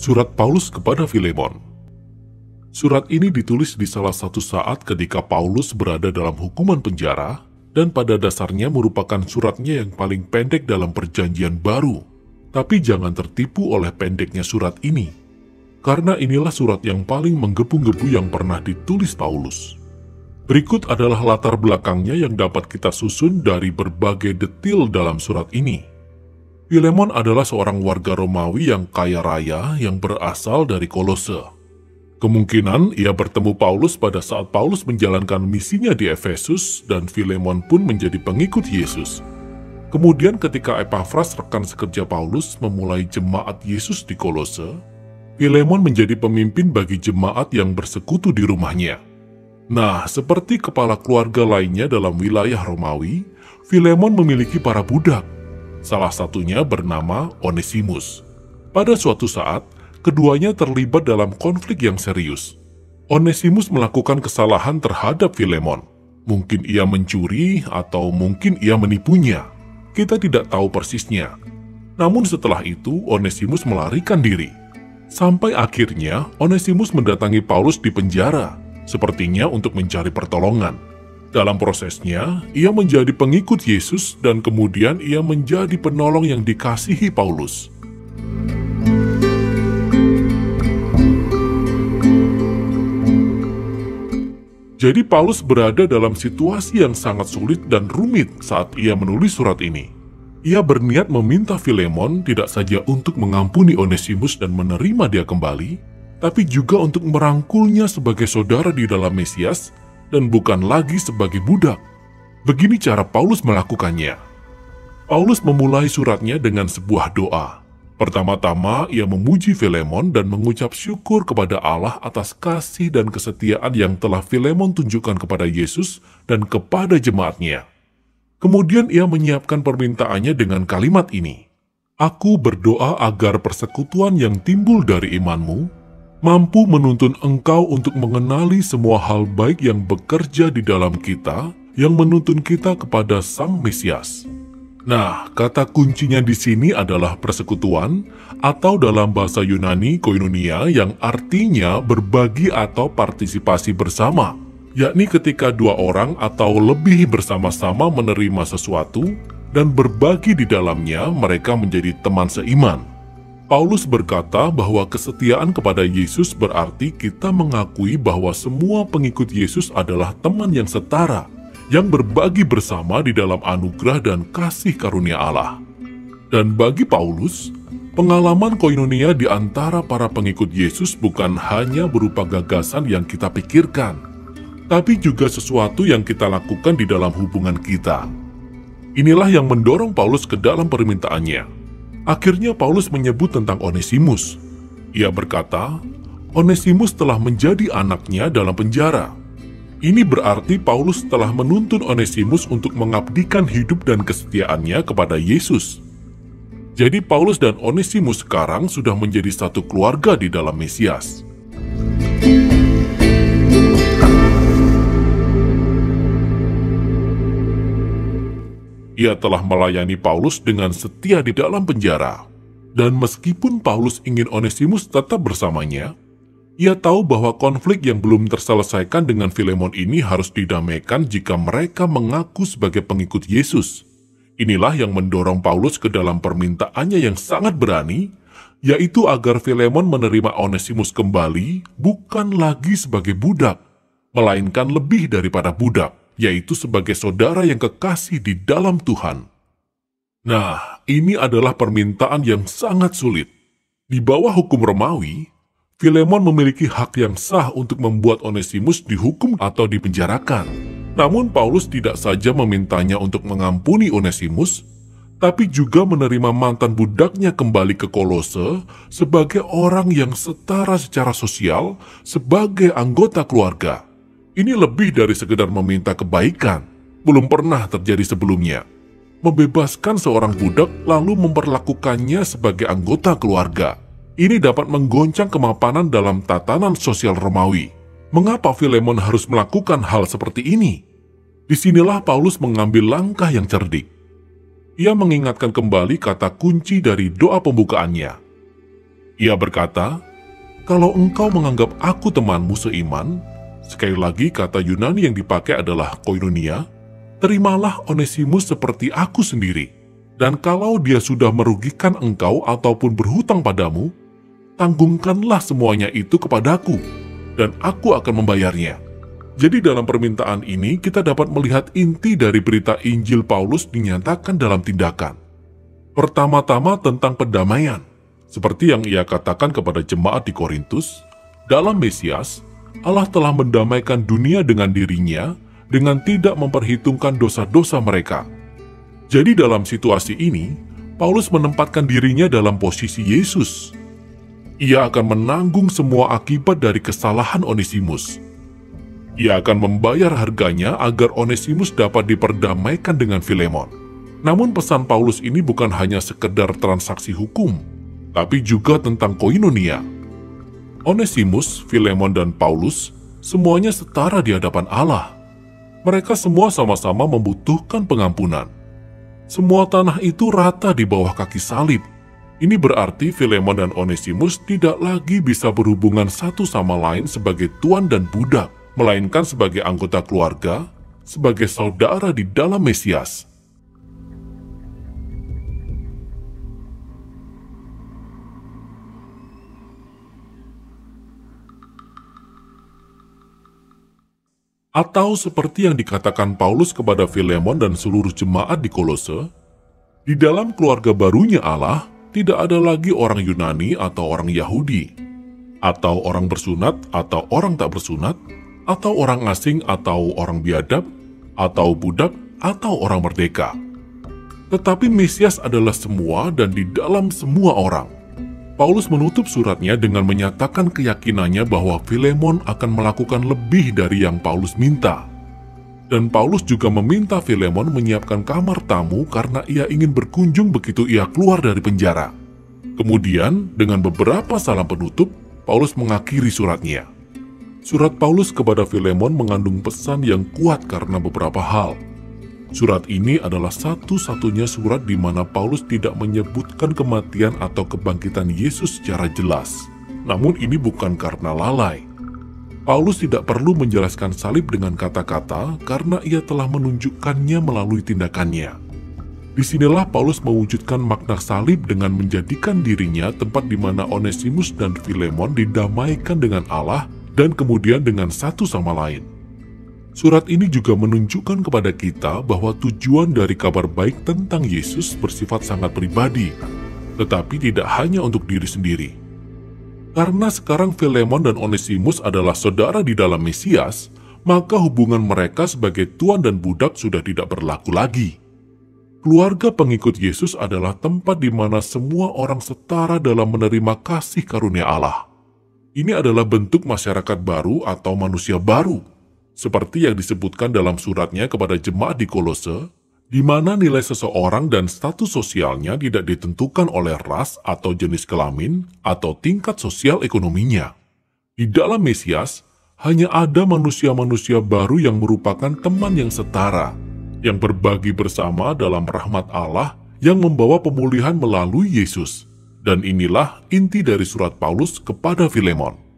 Surat Paulus kepada Filemon. Surat ini ditulis di salah satu saat ketika Paulus berada dalam hukuman penjara, dan pada dasarnya merupakan suratnya yang paling pendek dalam Perjanjian Baru. Tapi jangan tertipu oleh pendeknya surat ini, karena inilah surat yang paling menggebu-gebu yang pernah ditulis Paulus. Berikut adalah latar belakangnya yang dapat kita susun dari berbagai detil dalam surat ini. Filemon adalah seorang warga Romawi yang kaya raya yang berasal dari Kolose. Kemungkinan ia bertemu Paulus pada saat Paulus menjalankan misinya di Efesus, dan Filemon pun menjadi pengikut Yesus. Kemudian ketika Epaphras, rekan sekerja Paulus, memulai jemaat Yesus di Kolose, Filemon menjadi pemimpin bagi jemaat yang bersekutu di rumahnya. Nah, seperti kepala keluarga lainnya dalam wilayah Romawi, Filemon memiliki para budak. Salah satunya bernama Onesimus. Pada suatu saat, keduanya terlibat dalam konflik yang serius. Onesimus melakukan kesalahan terhadap Filemon. Mungkin ia mencuri atau mungkin ia menipunya. Kita tidak tahu persisnya. Namun setelah itu, Onesimus melarikan diri. Sampai akhirnya, Onesimus mendatangi Paulus di penjara, sepertinya untuk mencari pertolongan. Dalam prosesnya, ia menjadi pengikut Yesus dan kemudian ia menjadi penolong yang dikasihi Paulus. Jadi Paulus berada dalam situasi yang sangat sulit dan rumit saat ia menulis surat ini. Ia berniat meminta Filemon tidak saja untuk mengampuni Onesimus dan menerima dia kembali, tapi juga untuk merangkulnya sebagai saudara di dalam Mesias, dan bukan lagi sebagai budak. Begini cara Paulus melakukannya. Paulus memulai suratnya dengan sebuah doa. Pertama-tama, ia memuji Filemon dan mengucap syukur kepada Allah atas kasih dan kesetiaan yang telah Filemon tunjukkan kepada Yesus dan kepada jemaatnya. Kemudian ia menyiapkan permintaannya dengan kalimat ini. Aku berdoa agar persekutuan yang timbul dari imanmu mampu menuntun engkau untuk mengenali semua hal baik yang bekerja di dalam kita, yang menuntun kita kepada Sang Mesias. Nah, kata kuncinya di sini adalah persekutuan, atau dalam bahasa Yunani koinonia, yang artinya berbagi atau partisipasi bersama, yakni ketika dua orang atau lebih bersama-sama menerima sesuatu, dan berbagi di dalamnya mereka menjadi teman seiman. Paulus berkata bahwa kesetiaan kepada Yesus berarti kita mengakui bahwa semua pengikut Yesus adalah teman yang setara, yang berbagi bersama di dalam anugerah dan kasih karunia Allah. Dan bagi Paulus, pengalaman koinonia di antara para pengikut Yesus bukan hanya berupa gagasan yang kita pikirkan, tapi juga sesuatu yang kita lakukan di dalam hubungan kita. Inilah yang mendorong Paulus ke dalam permintaannya. Akhirnya Paulus menyebut tentang Onesimus. Ia berkata, Onesimus telah menjadi anaknya dalam penjara. Ini berarti Paulus telah menuntun Onesimus untuk mengabdikan hidup dan kesetiaannya kepada Yesus. Jadi Paulus dan Onesimus sekarang sudah menjadi satu keluarga di dalam Mesias. Ia telah melayani Paulus dengan setia di dalam penjara. Dan meskipun Paulus ingin Onesimus tetap bersamanya, ia tahu bahwa konflik yang belum terselesaikan dengan Filemon ini harus didamaikan jika mereka mengaku sebagai pengikut Yesus. Inilah yang mendorong Paulus ke dalam permintaannya yang sangat berani, yaitu agar Filemon menerima Onesimus kembali bukan lagi sebagai budak, melainkan lebih daripada budak, yaitu sebagai saudara yang kekasih di dalam Tuhan. Nah, ini adalah permintaan yang sangat sulit. Di bawah hukum Romawi, Filemon memiliki hak yang sah untuk membuat Onesimus dihukum atau dipenjarakan. Namun Paulus tidak saja memintanya untuk mengampuni Onesimus, tapi juga menerima mantan budaknya kembali ke Kolose sebagai orang yang setara secara sosial, sebagai anggota keluarga. Ini lebih dari sekedar meminta kebaikan, belum pernah terjadi sebelumnya. Membebaskan seorang budak lalu memperlakukannya sebagai anggota keluarga. Ini dapat menggoncang kemapanan dalam tatanan sosial Romawi. Mengapa Filemon harus melakukan hal seperti ini? Disinilah Paulus mengambil langkah yang cerdik. Ia mengingatkan kembali kata kunci dari doa pembukaannya. Ia berkata, "Kalau engkau menganggap aku temanmu seiman," sekali lagi kata Yunani yang dipakai adalah koinonia, "terimalah Onesimus seperti aku sendiri, dan kalau dia sudah merugikan engkau ataupun berhutang padamu, tanggungkanlah semuanya itu kepadaku, dan aku akan membayarnya." Jadi dalam permintaan ini kita dapat melihat inti dari berita Injil Paulus dinyatakan dalam tindakan. Pertama-tama tentang pendamaian. Seperti yang ia katakan kepada jemaat di Korintus, dalam Mesias, Allah telah mendamaikan dunia dengan dirinya dengan tidak memperhitungkan dosa-dosa mereka. Jadi dalam situasi ini, Paulus menempatkan dirinya dalam posisi Yesus. Ia akan menanggung semua akibat dari kesalahan Onesimus. Ia akan membayar harganya agar Onesimus dapat diperdamaikan dengan Filemon. Namun pesan Paulus ini bukan hanya sekedar transaksi hukum, tapi juga tentang koinonia. Onesimus, Filemon, dan Paulus semuanya setara di hadapan Allah. Mereka semua sama-sama membutuhkan pengampunan. Semua tanah itu rata di bawah kaki salib. Ini berarti Filemon dan Onesimus tidak lagi bisa berhubungan satu sama lain sebagai tuan dan budak, melainkan sebagai anggota keluarga, sebagai saudara di dalam Mesias. Atau seperti yang dikatakan Paulus kepada Filemon dan seluruh jemaat di Kolose, di dalam keluarga barunya Allah tidak ada lagi orang Yunani atau orang Yahudi, atau orang bersunat atau orang tak bersunat, atau orang asing atau orang biadab, atau budak atau orang merdeka. Tetapi Mesias adalah semua dan di dalam semua orang. Paulus menutup suratnya dengan menyatakan keyakinannya bahwa Filemon akan melakukan lebih dari yang Paulus minta. Dan Paulus juga meminta Filemon menyiapkan kamar tamu karena ia ingin berkunjung begitu ia keluar dari penjara. Kemudian, dengan beberapa salam penutup, Paulus mengakhiri suratnya. Surat Paulus kepada Filemon mengandung pesan yang kuat karena beberapa hal. Surat ini adalah satu-satunya surat di mana Paulus tidak menyebutkan kematian atau kebangkitan Yesus secara jelas. Namun ini bukan karena lalai. Paulus tidak perlu menjelaskan salib dengan kata-kata karena ia telah menunjukkannya melalui tindakannya. Disinilah Paulus mewujudkan makna salib dengan menjadikan dirinya tempat di mana Onesimus dan Filemon didamaikan dengan Allah dan kemudian dengan satu sama lain. Surat ini juga menunjukkan kepada kita bahwa tujuan dari kabar baik tentang Yesus bersifat sangat pribadi, tetapi tidak hanya untuk diri sendiri. Karena sekarang Filemon dan Onesimus adalah saudara di dalam Mesias, maka hubungan mereka sebagai tuan dan budak sudah tidak berlaku lagi. Keluarga pengikut Yesus adalah tempat di mana semua orang setara dalam menerima kasih karunia Allah. Ini adalah bentuk masyarakat baru atau manusia baru. Seperti yang disebutkan dalam suratnya kepada jemaat di Kolose, di mana nilai seseorang dan status sosialnya tidak ditentukan oleh ras atau jenis kelamin atau tingkat sosial ekonominya. Di dalam Mesias, hanya ada manusia-manusia baru yang merupakan teman yang setara, yang berbagi bersama dalam rahmat Allah yang membawa pemulihan melalui Yesus. Dan inilah inti dari surat Paulus kepada Filemon.